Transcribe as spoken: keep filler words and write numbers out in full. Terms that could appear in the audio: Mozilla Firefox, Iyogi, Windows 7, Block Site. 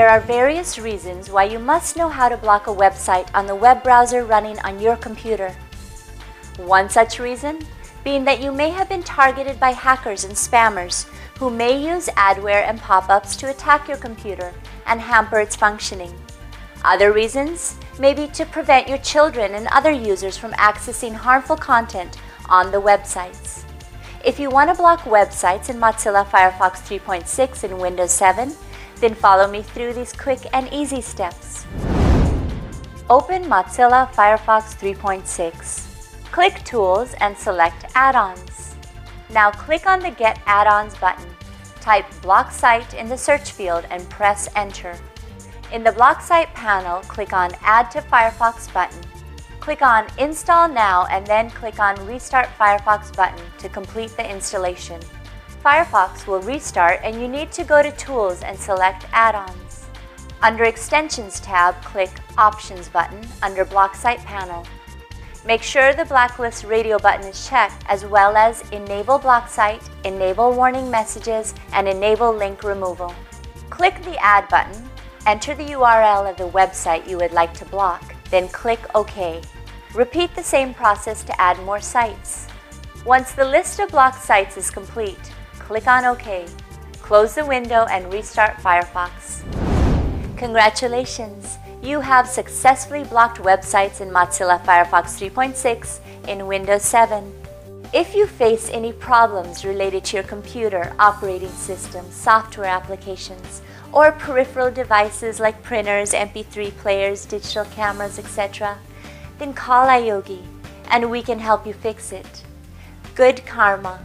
There are various reasons why you must know how to block a website on the web browser running on your computer. One such reason being that you may have been targeted by hackers and spammers who may use adware and pop-ups to attack your computer and hamper its functioning. Other reasons may be to prevent your children and other users from accessing harmful content on the websites. If you want to block websites in Mozilla Firefox three point six and Windows seven, then follow me through these quick and easy steps. Open Mozilla Firefox three point six. Click Tools and select Add-ons. Now click on the Get Add-ons button. Type Block Site in the search field and press Enter. In the Block Site panel, click on Add to Firefox button. Click on Install Now and then click on Restart Firefox button to complete the installation. Firefox will restart and you need to go to Tools and select Add-ons. Under Extensions tab, click Options button under Block Site panel. Make sure the Blacklist radio button is checked, as well as Enable Block Site, Enable Warning Messages, and Enable Link Removal. Click the Add button, enter the U R L of the website you would like to block, then click OK. Repeat the same process to add more sites. Once the list of blocked sites is complete, click on OK. Close the window and restart Firefox. Congratulations! You have successfully blocked websites in Mozilla Firefox three point six in Windows seven. If you face any problems related to your computer, operating system, software applications, or peripheral devices like printers, M P three players, digital cameras, et cetera, then call Iyogi and we can help you fix it. Good karma!